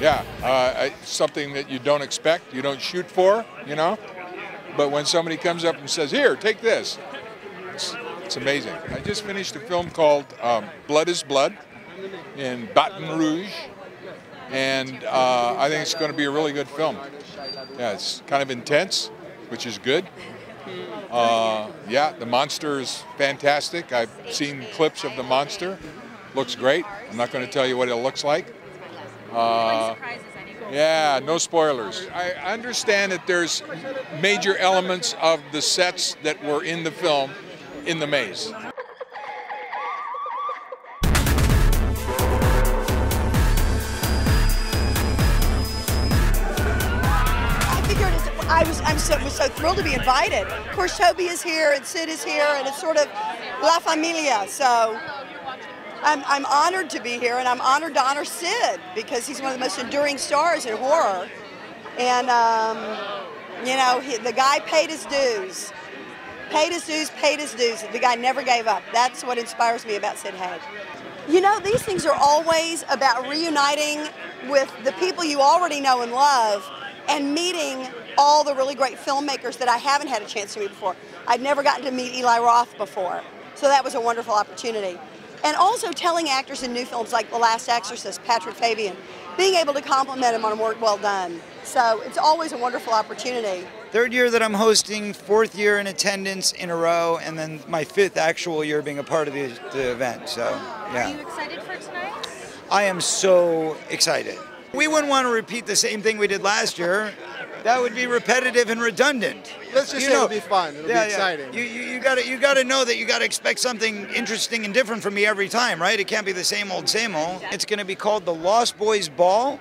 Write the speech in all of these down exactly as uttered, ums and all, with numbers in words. Yeah, uh, something that you don't expect, you don't shoot for, you know? But when somebody comes up and says, here, take this, it's, it's amazing. I just finished a film called um, Blood is Blood in Baton Rouge, and uh, I think it's going to be a really good film. Yeah, it's kind of intense, which is good. Uh, yeah, the monster is fantastic. I've seen clips of the monster. Looks great. I'm not going to tell you what it looks like. Uh, yeah, no spoilers. I understand that there's major elements of the sets that were in the film in the maze. I figured it's, I was I'm so, was so thrilled to be invited. Of course, Toby is here and Sid is here, and it's sort of La Familia. So. I'm, I'm honored to be here, and I'm honored to honor Sid, because he's one of the most enduring stars in horror. And, um, you know, he, the guy paid his dues. Paid his dues, paid his dues. The guy never gave up. That's what inspires me about Sid Haig. You know, these things are always about reuniting with the people you already know and love, and meeting all the really great filmmakers that I haven't had a chance to meet before. I'd never gotten to meet Eli Roth before, so that was a wonderful opportunity. And also telling actors in new films like The Last Exorcist, Patrick Fabian, being able to compliment him on a work well done. So it's always a wonderful opportunity. Third year that I'm hosting, fourth year in attendance in a row, and then my fifth actual year being a part of the, the event. So, yeah. Are you excited for tonight? I am so excited. We wouldn't want to repeat the same thing we did last year. That would be repetitive and redundant. Let's just you say know, it'll be fun. It'll yeah, be exciting. Yeah. You, you, you gotta you gotta know that you gotta expect something interesting and different from me every time, right? It can't be the same old, same old. It's gonna be called the Lost Boys Ball,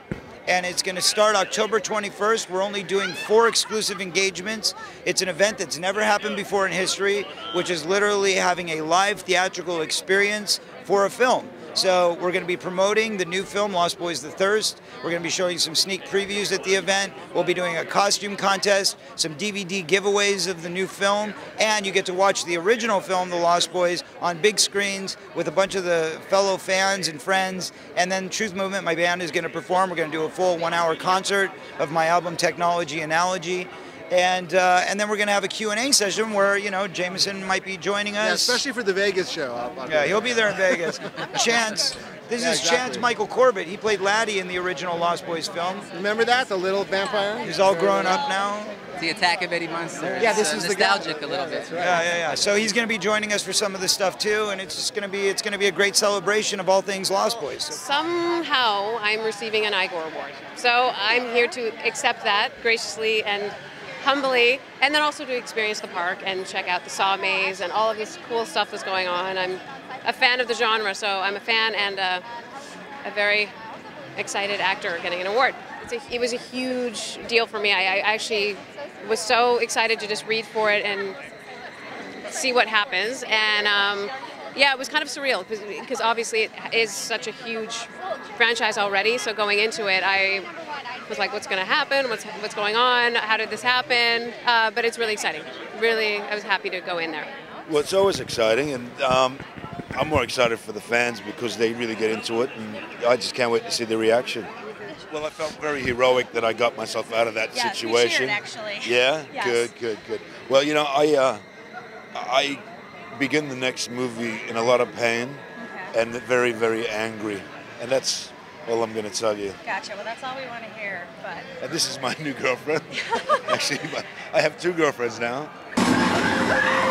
and it's gonna start October twenty-first. We're only doing four exclusive engagements. It's an event that's never happened before in history, which is literally having a live theatrical experience for a film. So we're going to be promoting the new film, Lost Boys The Thirst. We're going to be showing some sneak previews at the event. We'll be doing a costume contest, some D V D giveaways of the new film, and you get to watch the original film, The Lost Boys, on big screens with a bunch of the fellow fans and friends. And then Truth Movement, my band, is going to perform. We're going to do a full one-hour concert of my album, Technology Analogy. And uh, and then we're going to have a Q and A session where, you know, Jameson might be joining us. Yeah, especially for the Vegas show. I'll, I'll yeah, he'll be there in Vegas. Chance. This yeah, is exactly. Chance Michael Corbett. He played Laddie in the original Lost Boys film. Remember that? The little vampire? He's all grown up now. The Attack of Eddie Munster. Yeah, this uh, is nostalgic the a little yeah, bit. Right. Yeah, yeah, yeah. So he's going to be joining us for some of this stuff too, and it's just going to be it's going to be a great celebration of all things Lost Boys. So. Somehow I'm receiving an Eyegore Award, so I'm here to accept that graciously and humbly, and then also to experience the park and check out the Saw maze and all of this cool stuff that's going on. I'm a fan of the genre, so I'm a fan and a, a very excited actor getting an award. It's a, it was a huge deal for me. I, I actually was so excited to just read for it and see what happens. And um, yeah, it was kind of surreal because obviously it is such a huge franchise already. So going into it, I was like, what's going to happen? What's what's going on? How did this happen? Uh, but it's really exciting. Really, I was happy to go in there. Well, it's always exciting, and um, I'm more excited for the fans because they really get into it, and I just can't wait to see the reaction. Well, I felt very heroic that I got myself out of that yes, situation. Yes, we shared, actually. Yeah? Yes. Good, good, good. Well, you know, I uh, I begin the next movie in a lot of pain okay. and very, very angry, and that's... Well, I'm going to tell you. Gotcha. Well, that's all we want to hear. But and this is my new girlfriend. Actually, I have two girlfriends now.